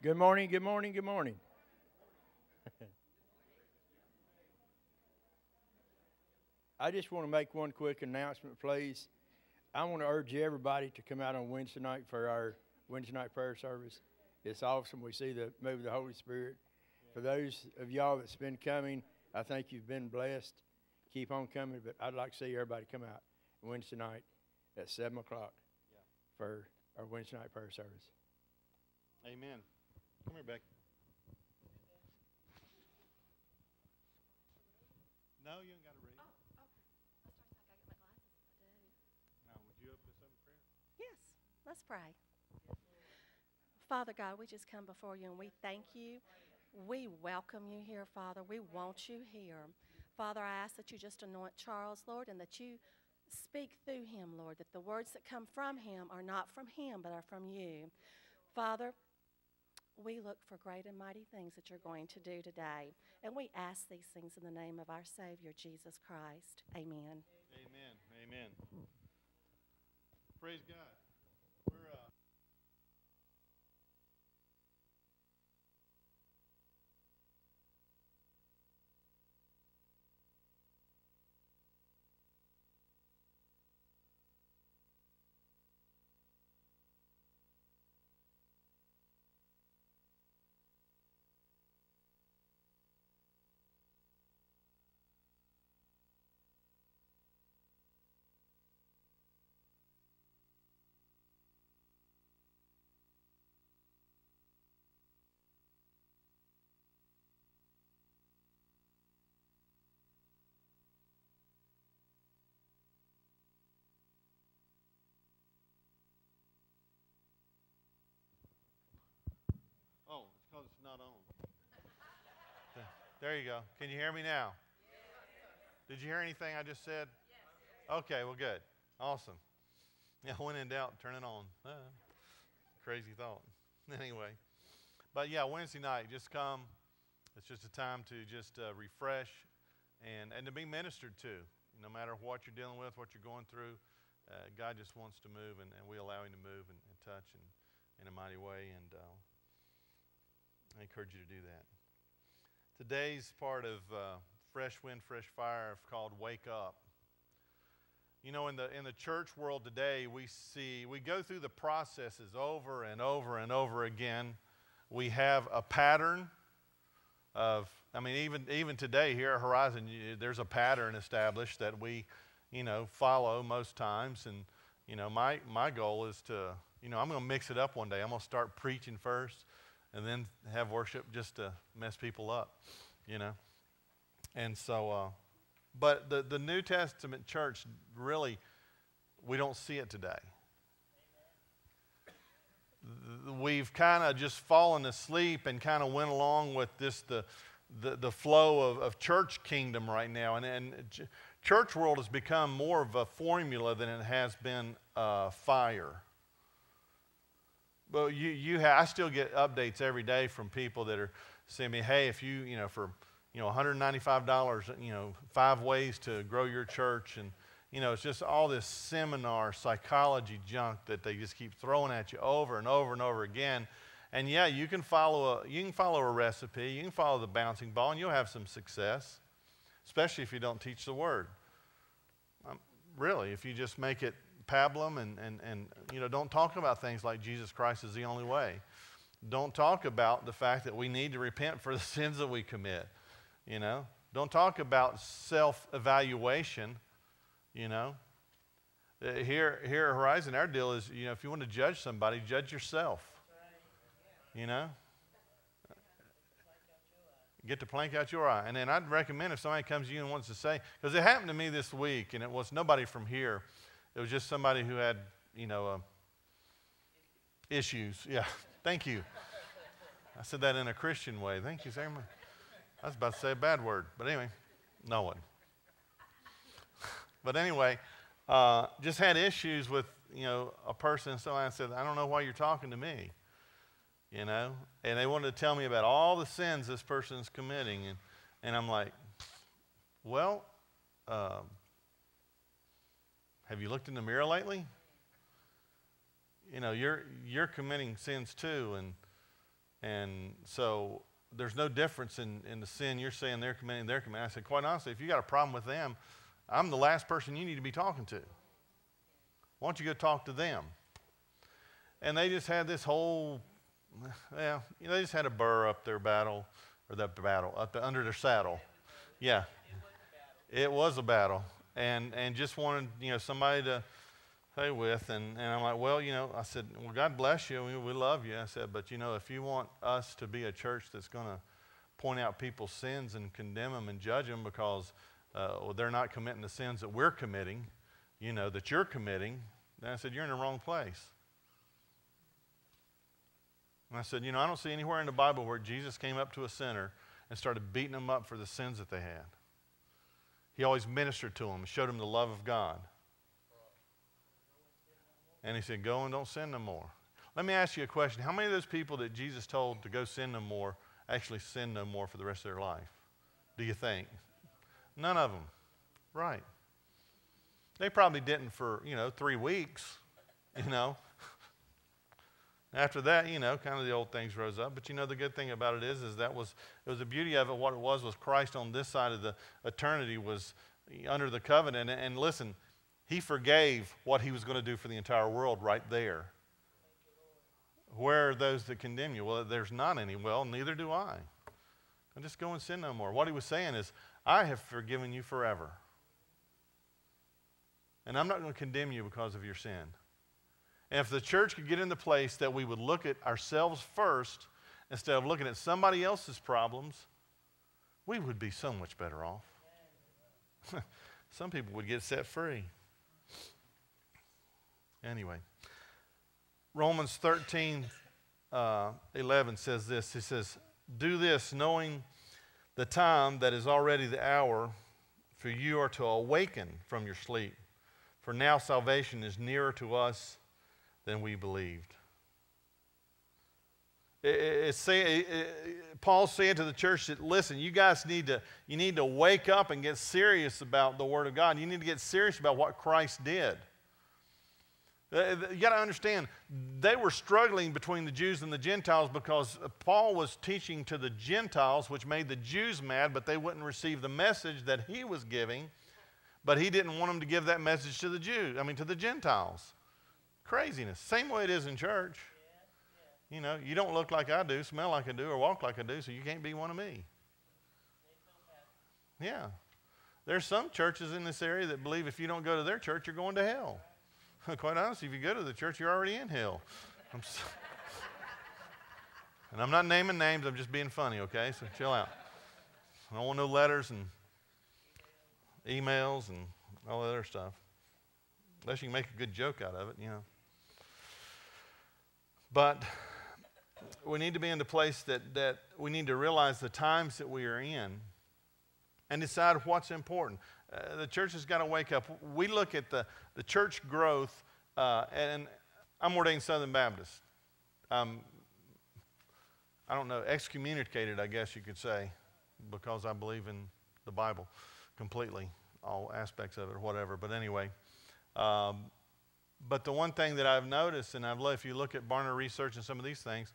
Good morning, good morning, good morning. I just want to make one quick announcement, please. I want to urge everybody to come out on Wednesday night for our Wednesday night prayer service. It's awesome. We see the move of the Holy Spirit. For those of y'all that's been coming, I think you've been blessed. Keep on coming, but I'd like to see everybody come out Wednesday night at 7 o'clock for our Wednesday night prayer service. Amen. Come here, Becky. No, you ain't got to read. Oh, okay. I now, would you open us up in prayer? Yes. Let's pray. Father God, we just come before you and we thank you. We welcome you here, Father. We want you here. Father, I ask that you just anoint Charles, Lord, and that you speak through him, Lord, that the words that come from him are not from him, but are from you. Father, we look for great and mighty things that you're going to do today. And we ask these things in the name of our Savior, Jesus Christ. Amen. Amen. Amen. Praise God. We're it's not on. There you go. Can you hear me now? Did you hear anything I just said? Okay, well, good. Awesome. Yeah, when in doubt, turn it on. Crazy thought. Anyway, but yeah, Wednesday night, just come. It's just a time to just refresh and to be ministered to. No matter what you're dealing with, what you're going through, God just wants to move, and we allow him to move and touch and in a mighty way. And I encourage you to do that. Today's part of Fresh Wind, Fresh Fire is called Wake Up. You know, in the church world today, we go through the processes over and over and over again. We have a pattern of, I mean, even today here at Horizon, there's a pattern established that we, you know, follow most times. And, you know, my goal is to, you know, I'm going to mix it up one day. I'm going to start preaching first, and then have worship just to mess people up, you know. And so, but the New Testament church, really, we don't see it today. We've kind of just fallen asleep and kind of went along with this, the flow of church kingdom right now. And church world has become more of a formula than it has been fire. But I still get updates every day from people that are saying me, hey, if you, you know, for, you know, $195, you know, 5 ways to grow your church. And, you know, it's just all this seminar psychology junk that they just keep throwing at you over and over and over again. And yeah, you can follow a recipe, you can follow the bouncing ball, and you'll have some success, especially if you don't teach the word. Really, if you just make it pablum and you know, don't talk about things like Jesus Christ is the only way. Don't talk about the fact that we need to repent for the sins that we commit, you know. Don't talk about self-evaluation, you know. Here at Horizon, our deal is, you know, if you want to judge somebody, judge yourself, you know. Get the plank out your eye. And then I'd recommend if somebody comes to you and wants to say, because it happened to me this week, and it was nobody from here. It was just somebody who had, you know, issues. Yeah, thank you. I said that in a Christian way. Thank you, Sam. I was about to say a bad word, but anyway, no one. But anyway, just had issues with, you know, a person. So I said, I don't know why you're talking to me, you know. And they wanted to tell me about all the sins this person's committing. And I'm like, well, have you looked in the mirror lately? You know, you're committing sins too, and And so there's no difference in the sin you're saying they're committing, they're committing. I said, quite honestly, if you got a problem with them, I'm the last person you need to be talking to. Why don't you go talk to them? And they just had this whole, yeah, you know, they just had a burr up their battle, or the battle, up the, under their saddle. Yeah, it was a battle. And just wanted, you know, somebody to play with. And I'm like, well, you know, I said, well, God bless you. We love you. I said, but, you know, if you want us to be a church that's going to point out people's sins and condemn them and judge them because well, they're not committing the sins that we're committing, you know, that you're committing, then I said, you're in the wrong place. And I said, you know, I don't see anywhere in the Bible where Jesus came up to a sinner and started beating them up for the sins that they had. He always ministered to them, showed them the love of God. And he said, go and don't sin no more. Let me ask you a question. How many of those people that Jesus told to go sin no more actually sin no more for the rest of their life? Do you think? None of them. Right. They probably didn't for, you know, 3 weeks, you know. After that, you know, kind of the old things rose up. But, you know, the good thing about it is that was, it was the beauty of it. What it was Christ on this side of the eternity was under the covenant. And listen, he forgave what he was going to do for the entire world right there. Where are those that condemn you? Well, there's not any. Well, neither do I. Now just go and sin no more. What he was saying is, I have forgiven you forever. And I'm not going to condemn you because of your sin. And if the church could get in the place that we would look at ourselves first instead of looking at somebody else's problems, we would be so much better off. Some people would get set free. Anyway, Romans 13:11 says this. He says, do this knowing the time that is already the hour, for you are to awaken from your sleep. For now salvation is nearer to us than we believed. Paul's saying to the church that, listen, you guys need to wake up and get serious about the Word of God. You need to get serious about what Christ did. You got to understand, they were struggling between the Jews and the Gentiles because Paul was teaching to the Gentiles, which made the Jews mad, but they wouldn't receive the message that he was giving. But he didn't want them to give that message to the Jews, to the Gentiles. Craziness. Same way it is in church. Yeah, yeah. You know, you don't look like I do, smell like I do, or walk like I do, so you can't be one of me. Yeah. There's some churches in this area that believe if you don't go to their church, you're going to hell. Quite honestly, if you go to the church, you're already in hell. And I'm not naming names, I'm just being funny, okay? So chill out. I don't want no letters and emails and all that other stuff. Unless you can make a good joke out of it, you know. But we need to be in the place that we need to realize the times that we are in and decide what's important. The church has got to wake up. We look at the church growth, and I'm ordained Southern Baptist. I don't know, excommunicated, I guess you could say, because I believe in the Bible completely, all aspects of it or whatever. But anyway. But the one thing that I've noticed, and I've loved, if you look at Barna Research and some of these things,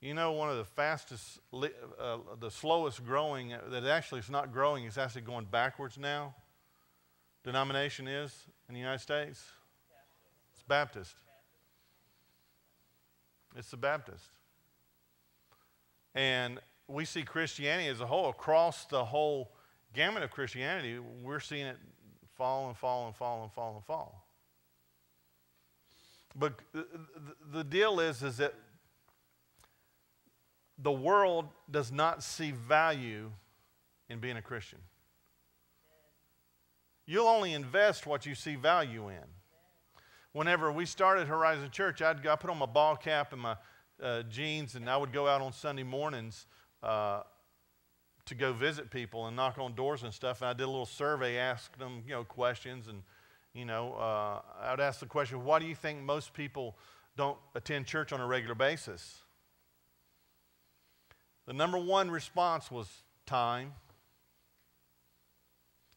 you know, one of the fastest, the slowest growing, that actually is not growing, it's actually going backwards now, denomination is in the United States? It's Baptist. It's the Baptist. And we see Christianity as a whole, across the whole gamut of Christianity, we're seeing it fall and fall and fall and fall and fall. But the deal is that the world does not see value in being a Christian. You'll only invest what you see value in. Whenever we started Horizon Church, I put on my ball cap and my jeans, and I would go out on Sunday mornings to go visit people and knock on doors and stuff. And I did a little survey, asked them, you know, questions. And, you know, I would ask the question, why do you think most people don't attend church on a regular basis? The number one response was time.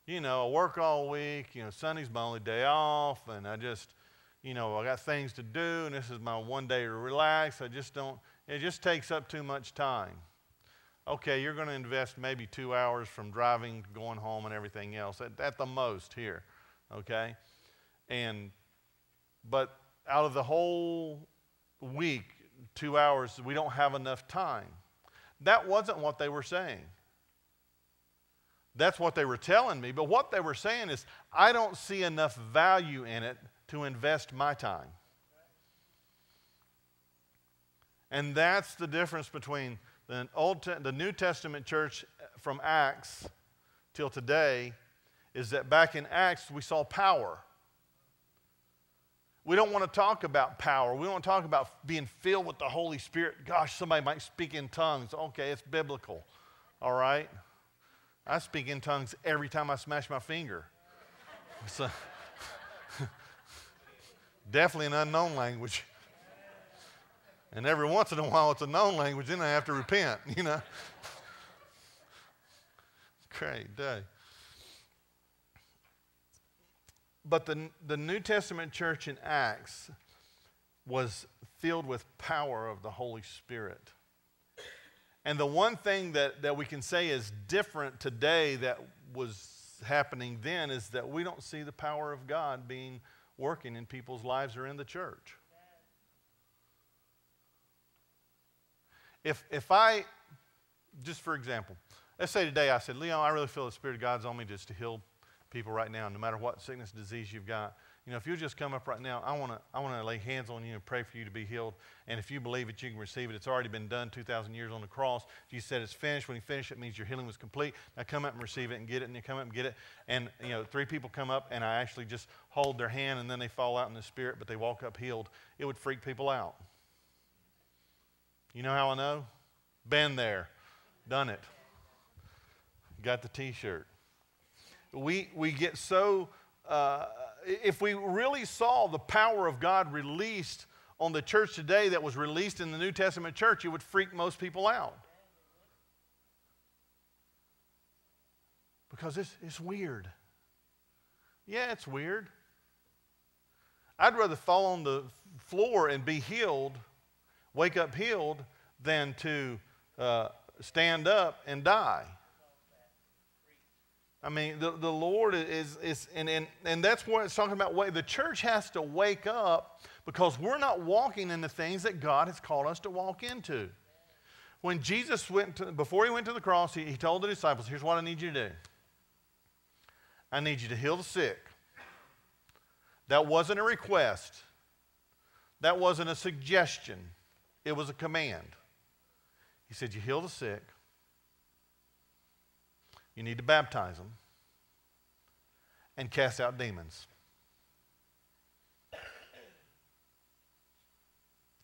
You know, I work all week. You know, Sunday's my only day off. And I just, you know, I got things to do. And this is my one day to relax. I just don't. It just takes up too much time. Okay, you're going to invest maybe 2 hours from driving, going home, and everything else, at the most here, okay? But out of the whole week, 2 hours, we don't have enough time. That wasn't what they were saying. That's what they were telling me, but what they were saying is, I don't see enough value in it to invest my time. And that's the difference between the New Testament church from Acts till today, is that back in Acts we saw power. We don't want to talk about power. We don't want to talk about being filled with the Holy Spirit. Gosh, somebody might speak in tongues. Okay, it's biblical, all right? I speak in tongues every time I smash my finger. So, definitely an unknown language. And every once in a while it's a known language, then I have to repent, you know. Great day. But the New Testament church in Acts was filled with power of the Holy Spirit. And the one thing that we can say is different today that was happening then is that we don't see the power of God being working in people's lives or in the church. If I, just for example, let's say today I said, Leon, I really feel the Spirit of God's on me just to heal people right now, no matter what sickness, disease you've got. You know, if you'll just come up right now, I want to lay hands on you and pray for you to be healed. And if you believe it, you can receive it. It's already been done 2,000 years on the cross. Jesus said it's finished. When he finished, it means your healing was complete. Now come up and receive it and get it. And you come up and get it. And, you know, 3 people come up, and I actually just hold their hand, and then they fall out in the Spirit, but they walk up healed. It would freak people out. You know how I know? Been there. Done it. Got the T-shirt. We get so... if we really saw the power of God released on the church today that was released in the New Testament church, it would freak most people out. Because it's weird. Yeah, it's weird. I'd rather fall on the floor and be healed, wake up healed, than to stand up and die. I mean, the Lord is and that's what it's talking about. The church has to wake up because we're not walking in the things that God has called us to walk into. When Jesus before he went to the cross, he told the disciples, here's what I need you to do. I need you to heal the sick. That wasn't a request. That wasn't a suggestion. It was a command. He said, you heal the sick. You need to baptize them and cast out demons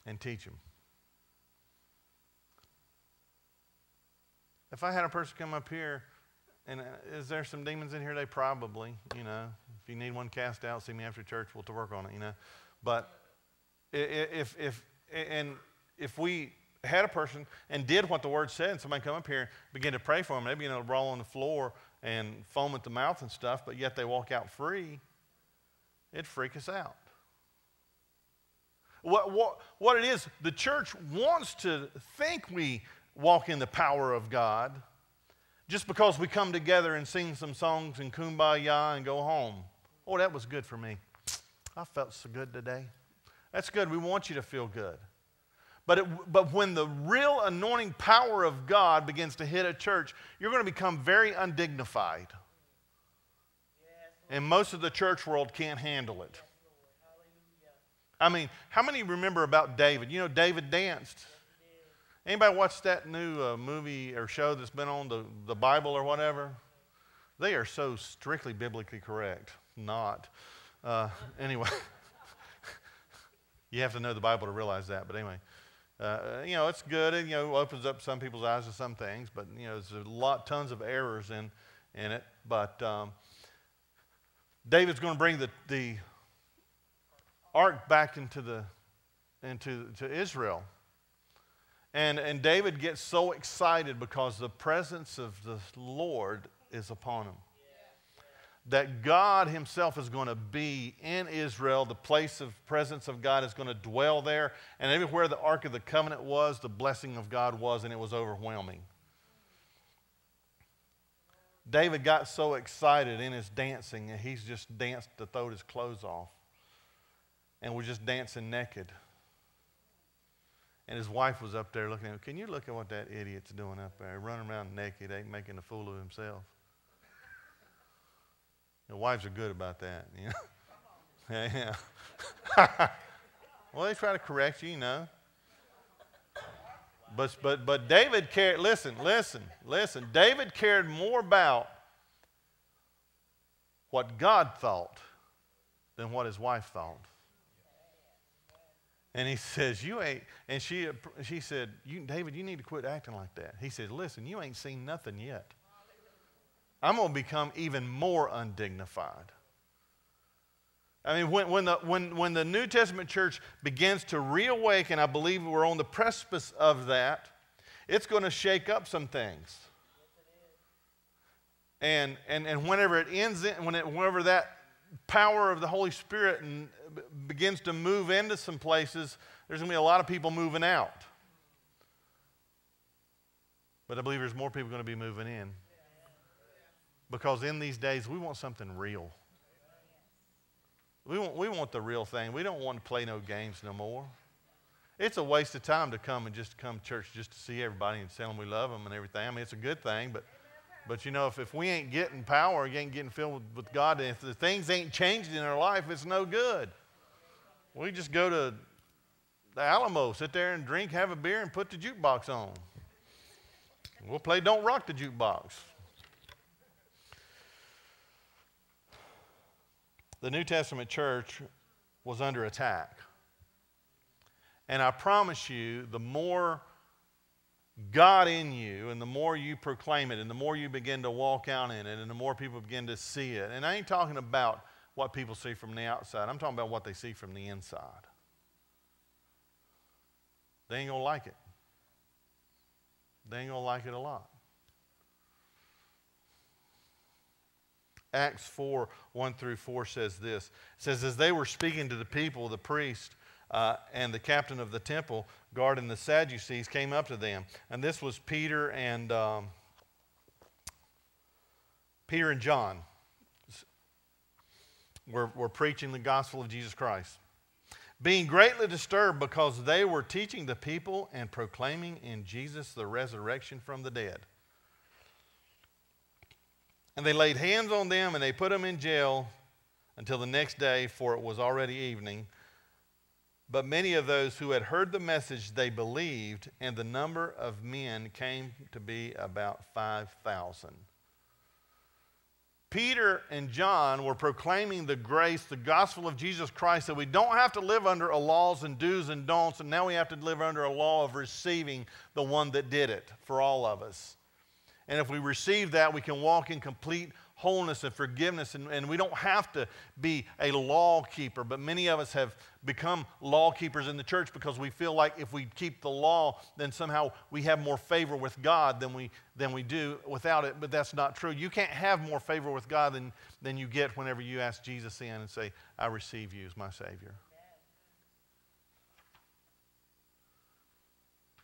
and teach them. If I had a person come up here, and is there some demons in here today? Probably, you know. If you need one cast out, see me after church. We'll work on it, you know. But if we had a person and did what the word said, and somebody come up here and begin to pray for them, they'd be able to roll on the floor and foam at the mouth and stuff, but yet they walk out free, it'd freak us out. What it is, the church wants to think we walk in the power of God just because we come together and sing some songs and kumbaya and go home. Oh, that was good for me. I felt so good today. That's good. We want you to feel good. But when the real anointing power of God begins to hit a church, you're going to become very undignified. And most of the church world can't handle it. I mean, how many remember about David? You know, David danced. Anybody watch that new movie or show that's been on the Bible or whatever? They are so strictly biblically correct. Not. Anyway, you have to know the Bible to realize that, but anyway. You know, it's good, and, you know, opens up some people's eyes to some things, but, you know, there's tons of errors in it. But David's going to bring the ark back into Israel. And David gets so excited because the presence of the Lord is upon him. that God himself is going to be in Israel. The place of presence of God is going to dwell there. And everywhere the Ark of the Covenant was, the blessing of God was, and it was overwhelming. David got so excited in his dancing, and he's just danced to throw his clothes off. And was just dancing naked. And his wife was up there looking at him. Can you look at what that idiot's doing up there? Running around naked, ain't making a fool of himself. The wives are good about that, you know. Yeah. Well, they try to correct you, you know. But David cared. Listen. David cared more about what God thought than what his wife thought. And he says, "You ain't." And she said, "David, you need to quit acting like that." He said, "Listen, you ain't seen nothing yet. I'm going to become even more undignified." I mean, when the New Testament church begins to reawaken, I believe we're on the precipice of that, it's going to shake up some things. And whenever it ends in, whenever that power of the Holy Spirit begins to move into some places, there's going to be a lot of people moving out. But I believe there's more people going to be moving in. Because in these days, we want something real. We want the real thing. We don't want to play no games no more. It's a waste of time to come and just come to church just to see everybody and tell them we love them and everything. I mean, it's a good thing, but you know, if we ain't getting power, you ain't getting filled with God, and if the things ain't changed in our life, it's no good. We just go to the Alamo, sit there and drink, have a beer, and put the jukebox on. We'll play Don't Rock the Jukebox. The New Testament church was under attack. And I promise you, the more God in you and the more you proclaim it and the more you begin to walk out in it and the more people begin to see it. And I ain't talking about what people see from the outside. I'm talking about what they see from the inside. They ain't going to like it. They ain't going to like it a lot. Acts 4, 1 through 4 says this. It says, as they were speaking to the people, the priest and the captain of the temple guard and the Sadducees came up to them. And this was Peter and John were preaching the gospel of Jesus Christ. Being greatly disturbed because they were teaching the people and proclaiming in Jesus the resurrection from the dead. And they laid hands on them, and they put them in jail until the next day, for it was already evening. But many of those who had heard the message, they believed, and the number of men came to be about 5,000. Peter and John were proclaiming the grace, the gospel of Jesus Christ, that we don't have to live under a laws and do's and don'ts, and now we have to live under a law of receiving the one that did it for all of us. And if we receive that, we can walk in complete wholeness and forgiveness. And we don't have to be a law keeper. But many of us have become law keepers in the church because we feel like if we keep the law, then somehow we have more favor with God than we do without it. But that's not true. You can't have more favor with God than you get whenever you ask Jesus in and say, I receive you as my Savior.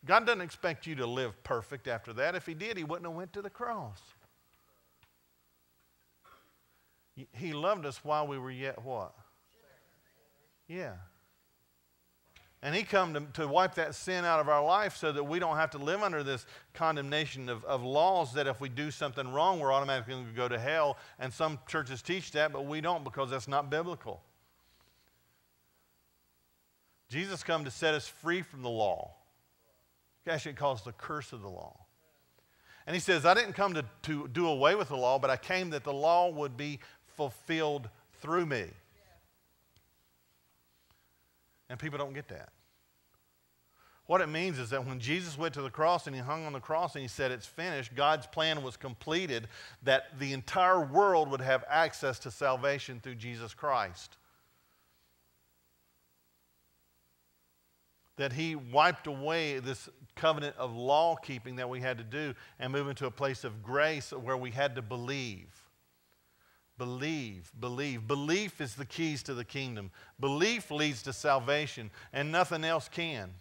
God doesn't expect you to live perfect after that. If he did, he wouldn't have went to the cross. He loved us while we were yet what? Yeah. And he come to wipe that sin out of our life so that we don't have to live under this condemnation of laws that if we do something wrong, we're automatically going to go to hell. And some churches teach that, but we don't because that's not biblical. Jesus come to set us free from the law. Actually, it calls the curse of the law. And he says, I didn't come to do away with the law, but I came that the law would be fulfilled through me. And people don't get that. What it means is that when Jesus went to the cross and he hung on the cross and he said it's finished, God's plan was completed that the entire world would have access to salvation through Jesus Christ. That he wiped away this covenant of law keeping that we had to do and move into a place of grace where we had to believe. Believe, believe. Belief is the keys to the kingdom. Belief leads to salvation, and nothing else can.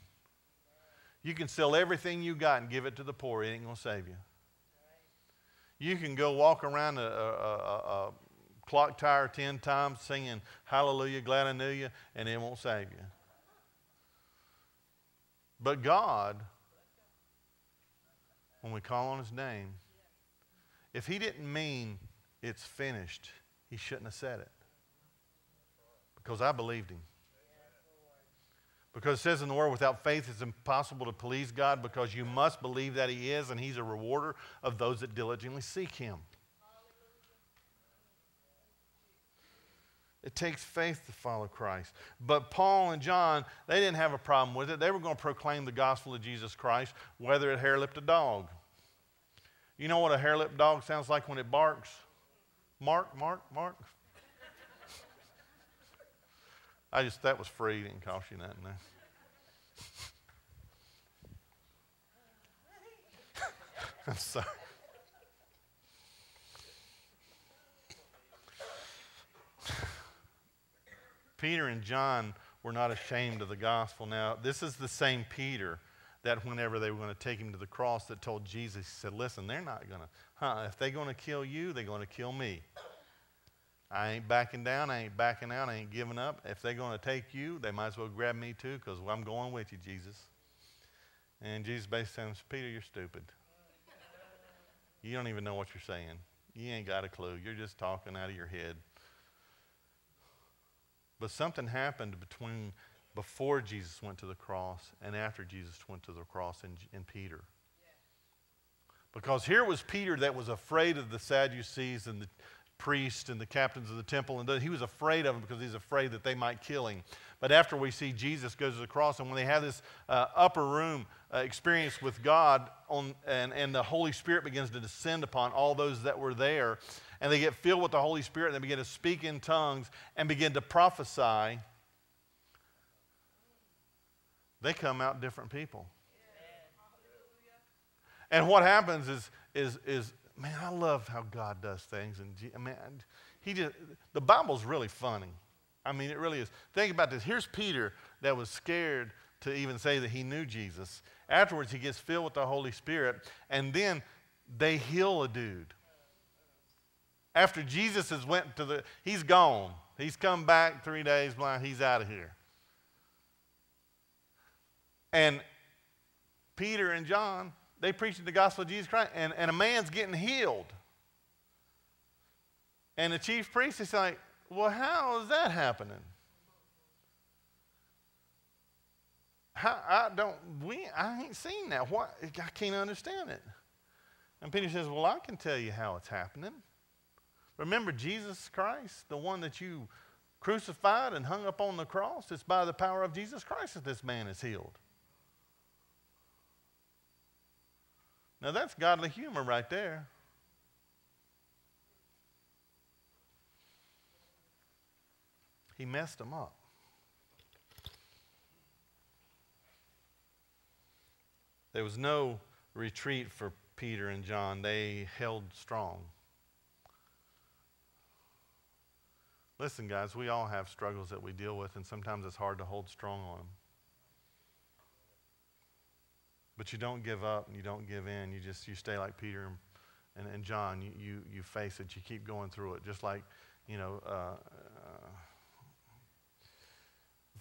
You can sell everything you got and give it to the poor. It ain't going to save you. You can go walk around a clock tower 10 times singing, hallelujah, glad I knew you, and it won't save you. But God, when we call on his name, if he didn't mean it's finished, he shouldn't have said it. Because I believed him. Because it says in the Word, without faith it's impossible to please God, because you must believe that he is, and he's a rewarder of those that diligently seek him. It takes faith to follow Christ. But Paul and John, they didn't have a problem with it. They were going to proclaim the gospel of Jesus Christ, whether it hair-lipped a dog. You know what a hair-lipped dog sounds like when it barks? Mark, mark, mark. That was free. It didn't cost you nothing. I'm sorry. Peter and John were not ashamed of the gospel. Now, this is the same Peter that whenever they were going to take him to the cross that told Jesus, he said, listen, they're not going to, if they're going to kill you, they're going to kill me. I ain't backing down, I ain't backing out, I ain't giving up. If they're going to take you, they might as well grab me too, because I'm going with you, Jesus. And Jesus basically says, Peter, you're stupid. You don't even know what you're saying. You ain't got a clue. You're just talking out of your head. But something happened before Jesus went to the cross and after Jesus went to the cross in Peter. Because here was Peter that was afraid of the Sadducees and the priests and the captains of the temple. And he was afraid of them because he's afraid that they might kill him. But after we see Jesus goes to the cross, and when they have this upper room experience with God, and the Holy Spirit begins to descend upon all those that were there, and they get filled with the Holy Spirit, and they begin to speak in tongues and begin to prophesy, they come out different people. Yeah. And what happens is man, I love how God does things. And the Bible's really funny. I mean, it really is. Think about this. Here's Peter that was scared to even say that he knew Jesus. Afterwards, he gets filled with the Holy Spirit, and then they heal a dude. After Jesus has went to the, he's gone. He's come back 3 days blind. He's out of here. And Peter and John, they preached the gospel of Jesus Christ, and a man's getting healed. And the chief priest is like, well, how is that happening? I ain't seen that. What? I can't understand it. And Peter says, well, I can tell you how it's happening. Remember Jesus Christ, the one that you crucified and hung up on the cross? It's by the power of Jesus Christ that this man is healed. Now that's godly humor right there. He messed them up. There was no retreat for Peter and John. They held strong. Listen, guys, we all have struggles that we deal with, and sometimes it's hard to hold strong on them. But you don't give up and you don't give in. You stay like Peter and John. You face it. You keep going through it. Just like,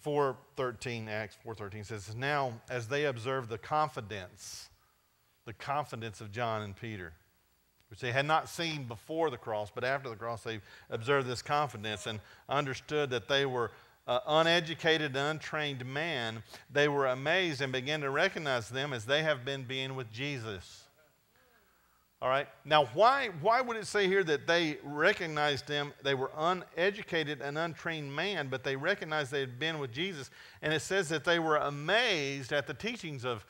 4:13, Acts 4:13 says, now as they observed the confidence of John and Peter, which they had not seen before the cross, but after the cross they observed this confidence and understood that they were uneducated and untrained man. They were amazed and began to recognize them as they have been being with Jesus. All right. Now, why would it say here that they recognized them? They were uneducated and untrained man, but they recognized they had been with Jesus. And it says that they were amazed at the teachings of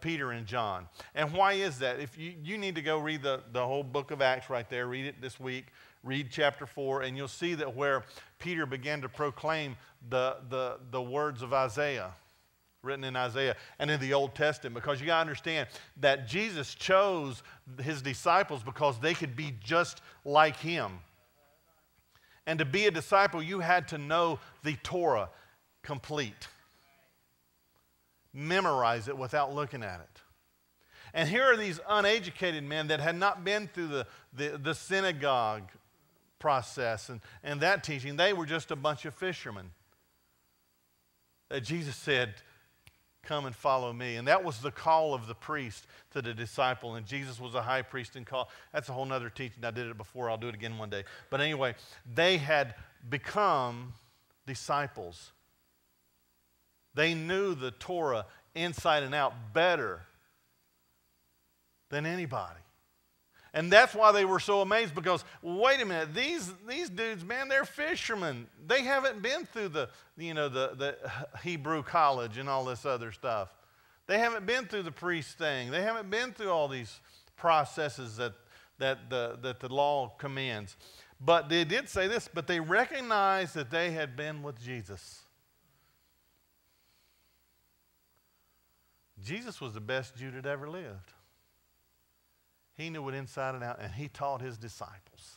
Peter and John. And why is that? If you need to go read the whole book of Acts right there, read it this week, read chapter 4, and you'll see that where Peter began to proclaim the words of Isaiah, written in Isaiah and in the Old Testament, because you got to understand that Jesus chose his disciples because they could be just like him. And to be a disciple, you had to know the Torah complete. Memorize it without looking at it. And here are these uneducated men that had not been through the synagogue process and that teaching. They were just a bunch of fishermen that Jesus said, come and follow me. And that was the call of the priest to the disciple. And Jesus was a high priest and call. That's a whole nother teaching. I did it before. I'll do it again one day. But anyway, they had become disciples. They knew the Torah inside and out better than anybody. And that's why they were so amazed, because, wait a minute, these dudes, man, they're fishermen. They haven't been through the Hebrew college and all this other stuff. They haven't been through the priest thing. They haven't been through all these processes that the law commands. But they did say this, but they recognized that they had been with Jesus. Jesus was the best Jew that ever lived. He knew it inside and out, and he taught his disciples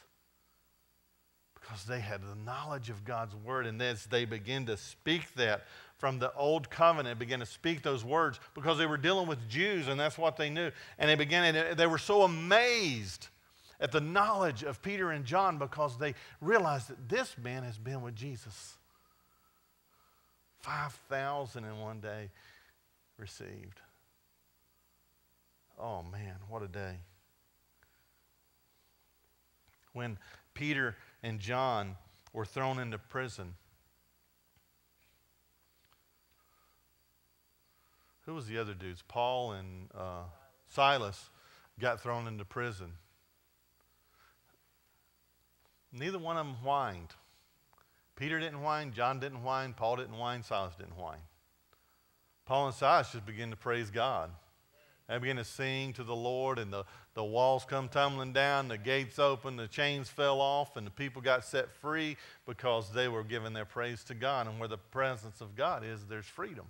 because they had the knowledge of God's word. And as they began to speak that from the old covenant, began to speak those words because they were dealing with Jews, and that's what they knew. And they were so amazed at the knowledge of Peter and John because they realized that this man has been with Jesus. 5,000 in one day received. Oh, man, what a day. When Peter and John were thrown into prison, who was the other dudes? Paul and Silas got thrown into prison. Neither one of them whined. Peter didn't whine, John didn't whine, Paul didn't whine, Silas didn't whine. Paul and Silas just began to praise God. They began to sing to the Lord, and the walls come tumbling down, the gates open, the chains fell off, and the people got set free because they were giving their praise to God. And where the presence of God is, there's freedom.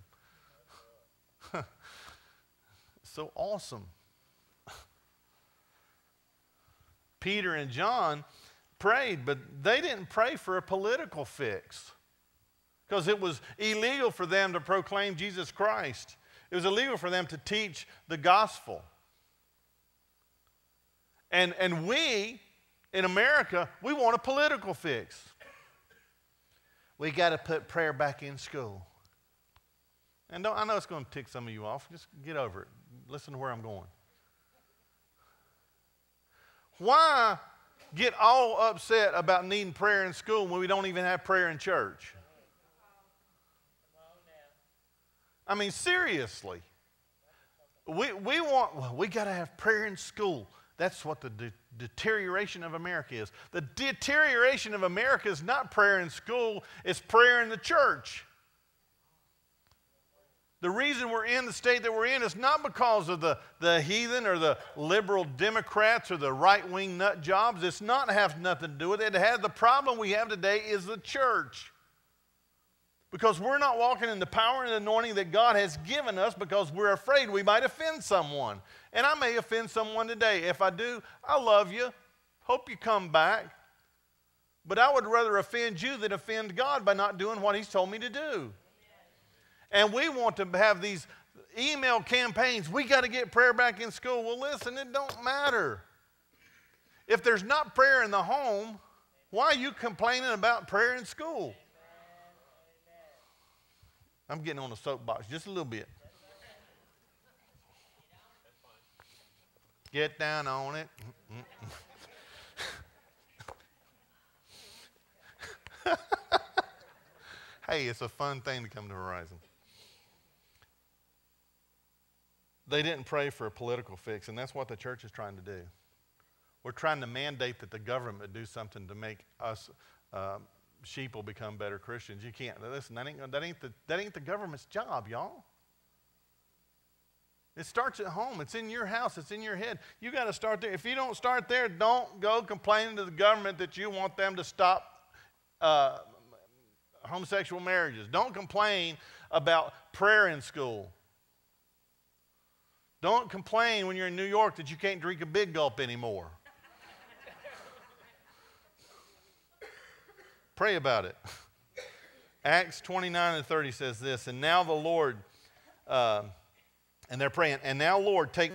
So awesome. Peter and John prayed, but they didn't pray for a political fix because it was illegal for them to proclaim Jesus Christ. It was illegal for them to teach the gospel. And we, in America, we want a political fix. We got to put prayer back in school. And I know it's going to tick some of you off. Just get over it. Listen to where I'm going. Why get all upset about needing prayer in school when we don't even have prayer in church? I mean, seriously, we got to have prayer in school. That's what the deterioration of America is. The deterioration of America is not prayer in school, it's prayer in the church. The reason we're in the state that we're in is not because of the heathen or the liberal Democrats or the right-wing nut jobs. It's not have nothing to do with it. It has, the problem we have today is the church. Because we're not walking in the power and anointing that God has given us because we're afraid we might offend someone. And I may offend someone today. If I do, I love you. Hope you come back. But I would rather offend you than offend God by not doing what he's told me to do. And we want to have these email campaigns. We got to get prayer back in school. Well, listen, it don't matter. If there's not prayer in the home, why are you complaining about prayer in school? I'm getting on a soapbox just a little bit. Get down on it. Hey, it's a fun thing to come to Horizon. They didn't pray for a political fix, and that's what the church is trying to do. We're trying to mandate that the government do something to make us sheep will become better Christians. You can't. Listen, that ain't the government's job, y'all. It starts at home. It's in your house. It's in your head. You got to start there. If you don't start there, don't go complaining to the government that you want them to stop homosexual marriages. Don't complain about prayer in school. Don't complain when you're in New York that you can't drink a big gulp anymore. Pray about it. Acts 29 and 30 says this, and now the Lord, and they're praying, and now Lord, take